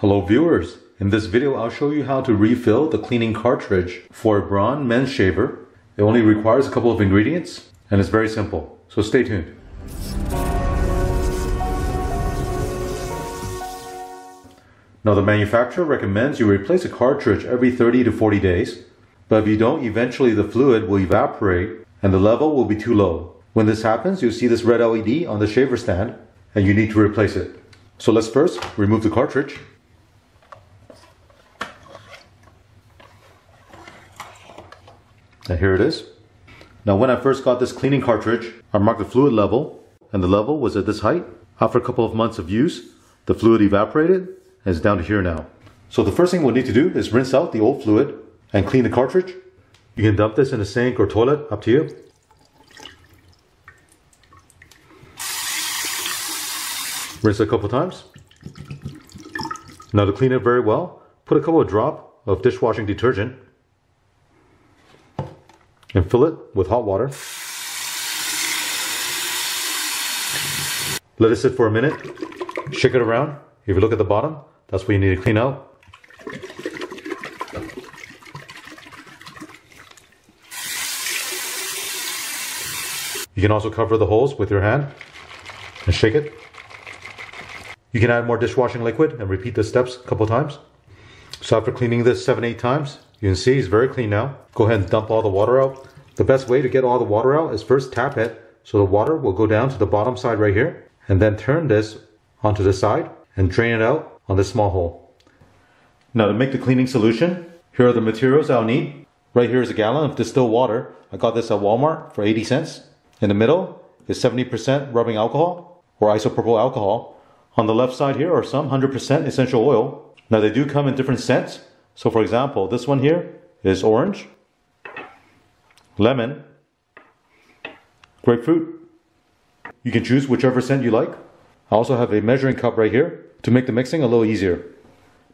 Hello viewers, in this video I'll show you how to refill the cleaning cartridge for a Braun men's shaver. It only requires a couple of ingredients and it's very simple, so stay tuned. Now the manufacturer recommends you replace a cartridge every 30 to 40 days, but if you don't, eventually the fluid will evaporate and the level will be too low. When this happens, you'll see this red LED on the shaver stand and you need to replace it. So let's first remove the cartridge. And here it is. Now when I first got this cleaning cartridge, I marked the fluid level, and the level was at this height. After a couple of months of use, the fluid evaporated and is down to here now. So the first thing we'll need to do is rinse out the old fluid and clean the cartridge. You can dump this in the sink or toilet, up to you. Rinse it a couple times. Now to clean it very well, put a couple of drops of dishwashing detergent and fill it with hot water. Let it sit for a minute, shake it around. If you look at the bottom, that's what you need to clean out. You can also cover the holes with your hand and shake it. You can add more dishwashing liquid and repeat the steps a couple times. So after cleaning this 7-8 times, you can see it's very clean now. Go ahead and dump all the water out. The best way to get all the water out is first tap it, so the water will go down to the bottom side right here, and then turn this onto the side and drain it out on this small hole. Now to make the cleaning solution, here are the materials I'll need. Right here is a gallon of distilled water. I got this at Walmart for 80 cents. In the middle is 70% rubbing alcohol or isopropyl alcohol. On the left side here are some 100% essential oil. Now they do come in different scents. So for example, this one here is orange, lemon, grapefruit. You can choose whichever scent you like. I also have a measuring cup right here to make the mixing a little easier.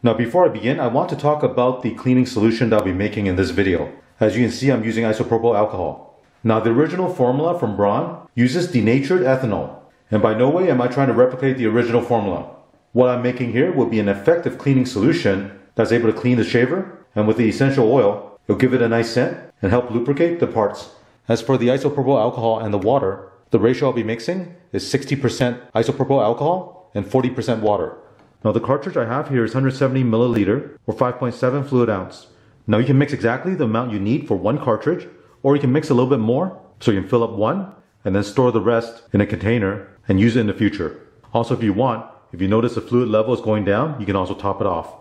Now before I begin, I want to talk about the cleaning solution that I'll be making in this video. As you can see, I'm using isopropyl alcohol. Now the original formula from Braun uses denatured ethanol, and by no way am I trying to replicate the original formula. What I'm making here will be an effective cleaning solution that's able to clean the shaver, and with the essential oil, it'll give it a nice scent and help lubricate the parts. As for the isopropyl alcohol and the water, the ratio I'll be mixing is 60% isopropyl alcohol and 40% water. Now the cartridge I have here is 170 milliliter or 5.7 fluid ounce. Now you can mix exactly the amount you need for one cartridge, or you can mix a little bit more, so you can fill up one and then store the rest in a container and use it in the future. Also if you want, if you notice the fluid level is going down, you can also top it off.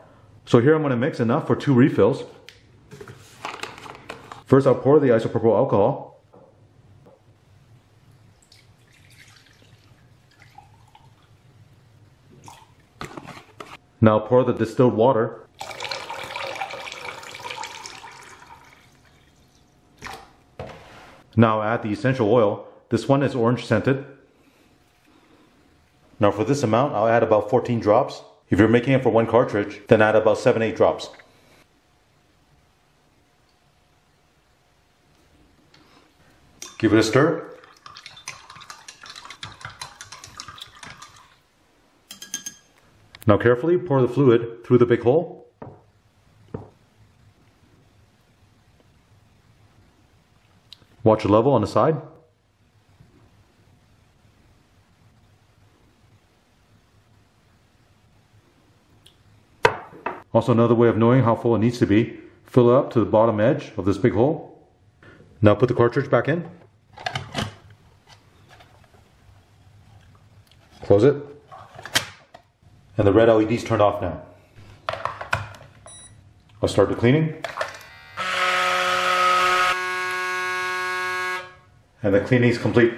So here I'm going to mix enough for 2 refills. First I'll pour the isopropyl alcohol. Now pour the distilled water. Now add the essential oil. This one is orange scented. Now for this amount, I'll add about 14 drops. If you're making it for one cartridge, then add about 7-8 drops. Give it a stir. Now carefully pour the fluid through the big hole. Watch the level on the side. Also another way of knowing how full it needs to be, fill it up to the bottom edge of this big hole. Now put the cartridge back in. Close it. And the red LED's turned off now. I'll start the cleaning. And the cleaning is complete.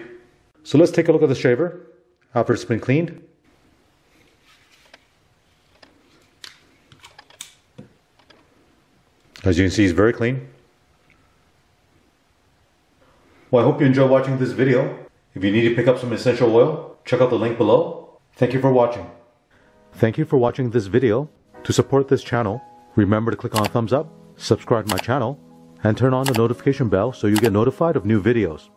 So let's take a look at the shaver after it's been cleaned. As you can see, it's very clean. Well, I hope you enjoyed watching this video. If you need to pick up some essential oil, check out the link below. Thank you for watching. Thank you for watching this video. To support this channel, remember to click on thumbs up, subscribe to my channel, and turn on the notification bell so you get notified of new videos.